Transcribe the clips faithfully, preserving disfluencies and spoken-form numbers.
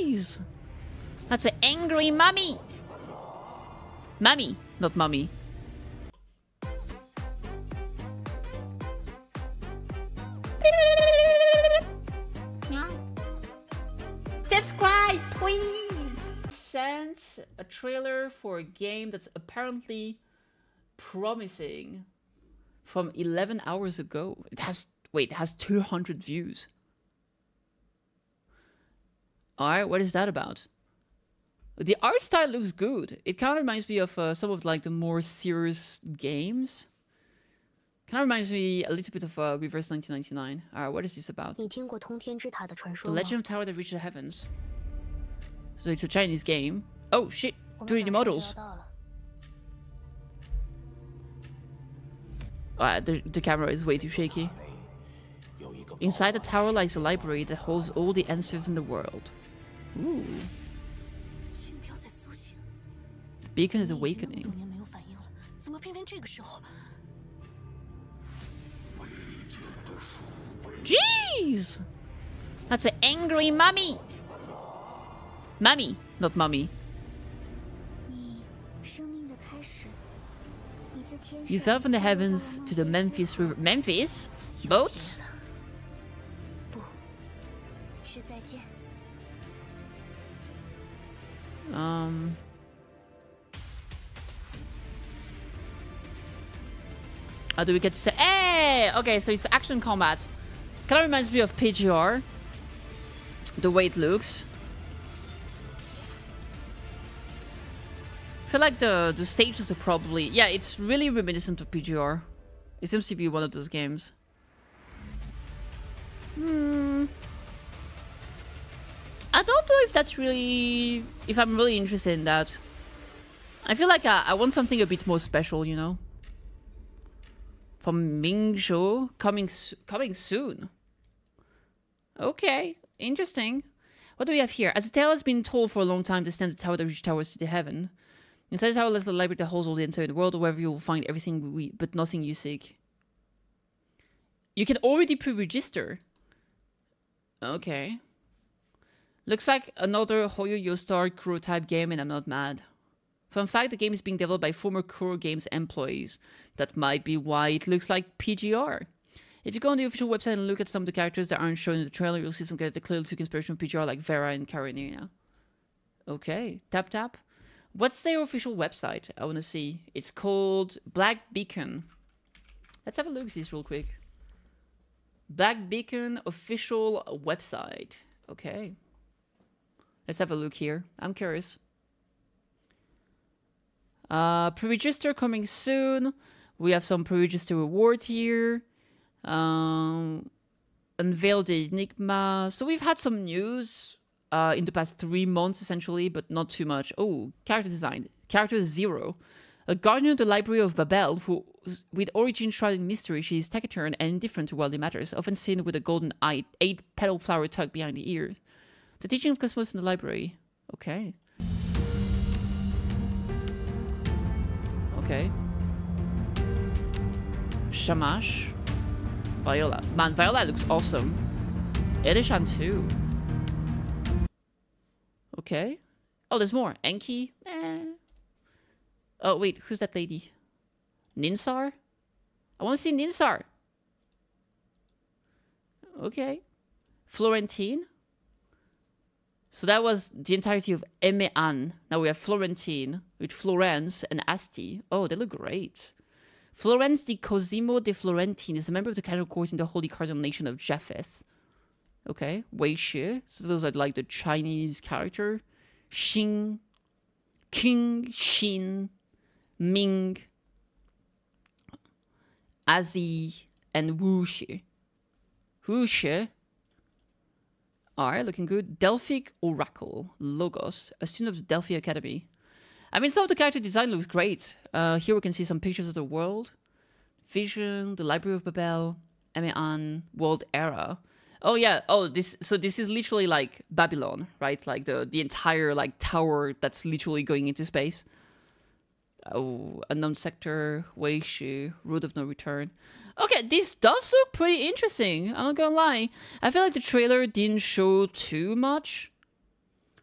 Jeez! That's an angry mummy! Mummy, not mummy. Subscribe, please! Sends a trailer for a game that's apparently promising from eleven hours ago. It has... Wait, it has two hundred views. Alright, what is that about? The art style looks good. It kind of reminds me of uh, some of like the more serious games. Kind of reminds me a little bit of uh, Reverse nineteen ninety-nine. Alright, what is this about? The Legend of Tower that reached the heavens. So it's a Chinese game. Oh shit, three D models. Uh, the, the camera is way too shaky. Inside the tower lies a library that holds all the answers in the world. Ooh. The beacon is awakening. Jeez! That's an angry mummy! Mummy, not mummy. You fell from the heavens to the Memphis River. Memphis? Boats? Um. How do we get to say? Hey! Okay, so it's action combat. Kind of reminds me of P G R. The way it looks. I feel like the, the stages are probably... Yeah, it's really reminiscent of P G R. It seems to be one of those games. Hmm. I don't know if that's really... If I'm really interested in that. I feel like I, I want something a bit more special, you know? From Mingzhou, coming coming soon. Okay, interesting. What do we have here? As the tale has been told for a long time, descend the tower that reaches towers to the heaven. Inside the tower lies the library that holds all the entire world, wherever you will find everything we, but nothing you seek. You can already pre-register. Okay. Looks like another Hoyo YoStar Kuro type game, and I'm not mad. Fun fact, the game is being developed by former Kuro Games employees. That might be why it looks like P G R. If you go on the official website and look at some of the characters that aren't shown in the trailer, you'll see some characters that clearly took inspiration from P G R, like Vera and Karenina. Okay, tap tap. What's their official website? I want to see. It's called Black Beacon. Let's have a look at this real quick. Black Beacon official website. Okay. Let's have a look here. I'm curious. Uh, pre-register coming soon. We have some pre-register reward here. Um, unveil the Enigma. So we've had some news uh, in the past three months, essentially, but not too much. Oh, character design. Character Zero. A guardian of the Library of Babel, who, with origin shrouded in mystery, she is taciturn and indifferent to worldly matters, often seen with a golden eye, eight-petal flower tucked behind the ear. The teaching of cosmos in the library. Okay. Okay. Shamash. Viola. Man, Viola looks awesome. Edishan too. Okay. Oh, there's more. Enki. Eh. Oh, wait. Who's that lady? Ninsar? I want to see Ninsar. Okay. Florentine. So that was the entirety of Emeon. Now we have Florentine with Florence and Asti. Oh, they look great. Florence de Cosimo de Florentine is a member of the Cardinal Court in the Holy Cardinal Nation of Japheth. Okay, Wei Xie. So those are like the Chinese character. Xing, King Xin, Ming, Azi, and Wu Xie. Wu Xie. Alright, looking good. Delphic Oracle, Logos, a student of the Delphi Academy. I mean, some of the character design looks great. Uh, here we can see some pictures of the world. Vision, the Library of Babel, Emeon, World Era. Oh yeah, oh, this. So this is literally like Babylon, right? Like the, the entire like tower that's literally going into space. Oh, Unknown Sector, Weishu, Road of No Return. Okay, this does look pretty interesting, I'm not gonna lie. I feel like the trailer didn't show too much.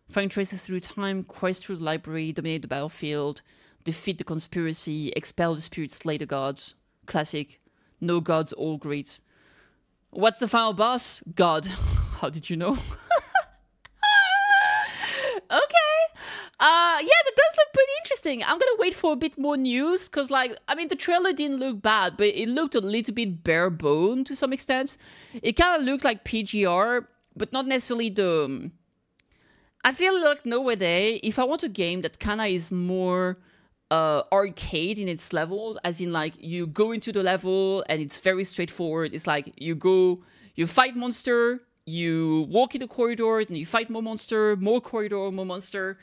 Find traces through time, quest through the library, dominate the battlefield, defeat the conspiracy, expel the spirits, slay the gods. Classic. No gods, all greats. What's the final boss? God. How did you know? Okay. Uh, yeah, that does look pretty interesting. I'm gonna wait for a bit more news, because, like, I mean, the trailer didn't look bad, but it looked a little bit bare-bone to some extent. It kind of looked like P G R, but not necessarily the... I feel like nowadays, if I want a game that kind of is more uh, arcade in its levels, as in, like, you go into the level and it's very straightforward. It's like you go, you fight monster, you walk in the corridor, and you fight more monster, more corridor, more monster.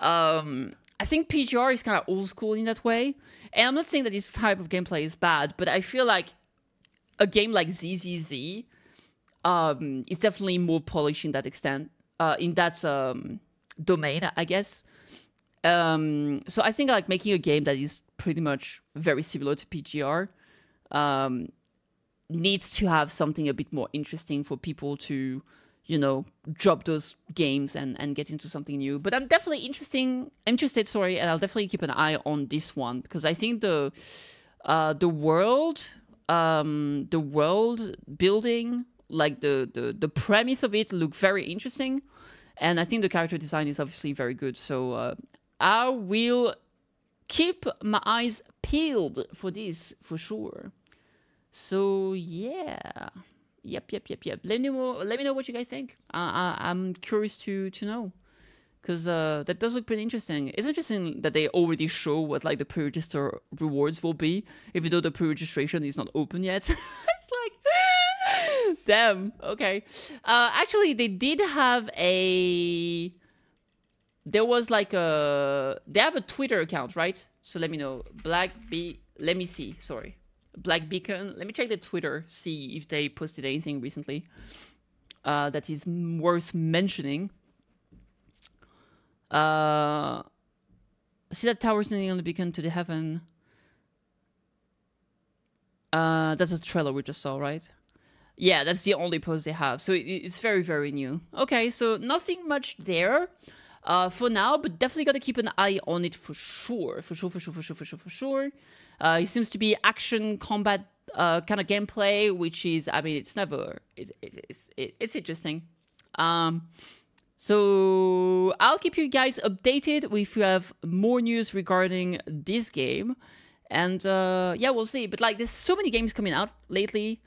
Um, I think P G R is kind of old school in that way. And I'm not saying that this type of gameplay is bad, but I feel like a game like Z Z Z um, is definitely more polished in that extent. Uh, in that um, domain, I guess. Um, so I think like making a game that is pretty much very similar to P G R um, needs to have something a bit more interesting for people to, you know, drop those games and, and get into something new. But I'm definitely interesting, interested, sorry, and I'll definitely keep an eye on this one because I think the uh, the world, um, the world building. Like the, the the premise of it looked very interesting, and I think the character design is obviously very good. So uh, I will keep my eyes peeled for this for sure. So yeah, yep, yep, yep, yep. Let me know. Let me know what you guys think. I, I I'm curious to to know, because uh, that does look pretty interesting. It's interesting that they already show what like the pre-register rewards will be, even though the pre-registration is not open yet. It's like. Damn, okay. Uh, actually, they did have a... There was like a... They have a Twitter account, right? So let me know. Black Be... Let me see, sorry. Black Beacon. Let me check the Twitter, see if they posted anything recently uh, that is worth mentioning. Uh, see that tower standing on the beacon to the heaven? Uh, that's a trailer we just saw, right? Yeah, that's the only post they have. So it's very, very new. Okay, so nothing much there uh, for now, but definitely got to keep an eye on it for sure. For sure, for sure, for sure, for sure, for sure. Uh, it seems to be action combat uh, kind of gameplay, which is, I mean, it's never... It, it, it's, it, it's interesting. Um, so I'll keep you guys updated if you have more news regarding this game. And uh, yeah, we'll see. But like, there's so many games coming out lately.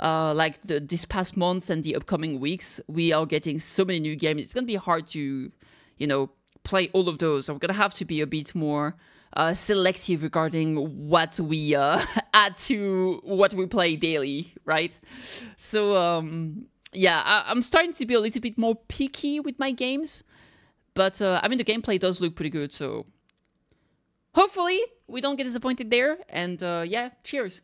Uh, like the, this past month and the upcoming weeks, we are getting so many new games. It's going to be hard to, you know, play all of those. I'm going to have to be a bit more uh, selective regarding what we uh, add to what we play daily, right? So, um, yeah, I, I'm starting to be a little bit more picky with my games. But, uh, I mean, the gameplay does look pretty good, so... Hopefully, we don't get disappointed there. And, uh, yeah, cheers!